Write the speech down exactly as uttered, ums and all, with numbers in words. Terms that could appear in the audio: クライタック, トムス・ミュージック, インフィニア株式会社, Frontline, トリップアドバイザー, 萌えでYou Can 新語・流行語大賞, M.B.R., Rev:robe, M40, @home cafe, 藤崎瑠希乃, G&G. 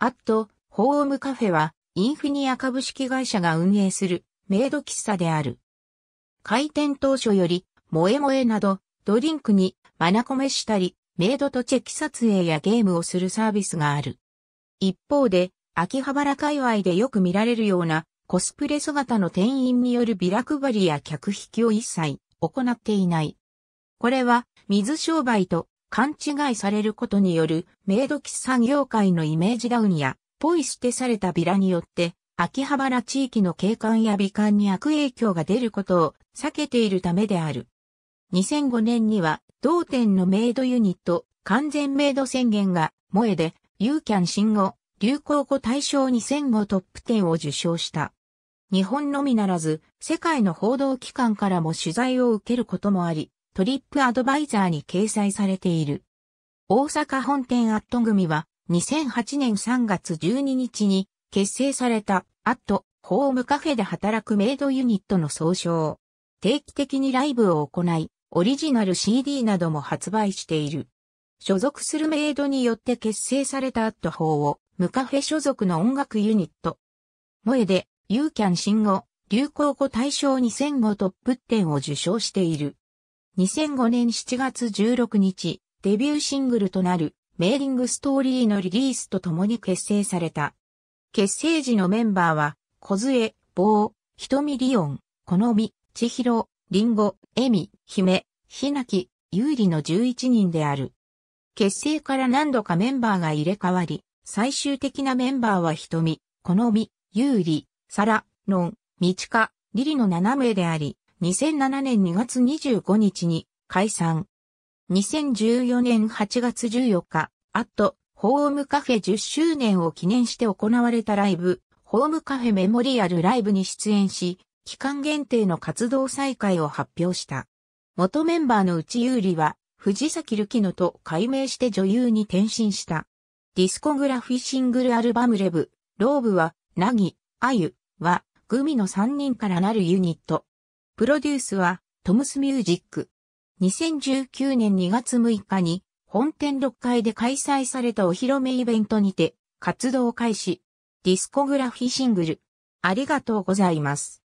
@home cafeはインフィニア株式会社が運営するメイド喫茶である。開店当初より、萌え萌えなどドリンクにマナコメしたり、メイドとチェキ撮影やゲームをするサービスがある。一方で、秋葉原界隈でよく見られるようなコスプレ姿の店員によるビラ配りや客引きを一切行っていない。これは水商売と勘違いされることによるメイド喫茶業界のイメージダウンやポイ捨てされたビラによって秋葉原地域の景観や美観に悪影響が出ることを避けているためである。にせんごねんには同店のメイドユニット完全メイド宣言が萌えでYou Can 新語・流行語大賞にせんごトップじゅうを受賞した。日本のみならず世界の報道機関からも取材を受けることもあり、トリップアドバイザーに掲載されている。大阪本店@組はにせんはちねんさんがつじゅうににちに結成された@home cafeで働くメイドユニットの総称。定期的にライブを行い、オリジナル シーディー なども発売している。所属するメイドによって結成された@home cafe所属の音楽ユニット。萌えでYou Can 新語・流行語大賞にせんごトップじゅうを受賞している。にせんごねんしちがつじゅうろくにち、デビューシングルとなるメーリングストーリーのリリースとともに結成された。結成時のメンバーは、小杖、坊、ひとみりおん、このみ、ちひろ、りんご、えみ、ひめ、ひなき、ゆうりのじゅういちにんである。結成から何度かメンバーが入れ替わり、最終的なメンバーはひとみ、このみ、ゆうり、さら、のん、みちか、りりのなな名であり、にせんななねんにがつにじゅうごにちに解散。にせんじゅうよねんはちがつじゅうよっか、@home cafe じゅっしゅうねんを記念して行われたライブ、home cafe メモリアルライブに出演し、期間限定の活動再開を発表した。元メンバーのうち優里は、藤崎瑠希乃と改名して女優に転身した。ディスコグラフィシングルアルバムRev:robeは、なぎ、あゆ、は、組のさんにんからなるユニット。プロデュースはトムスミュージック。にせんじゅうきゅうねんにがつむいかに本店ろっかいで開催されたお披露目イベントにて活動を開始。ディスコグラフィシングルありがとうございます。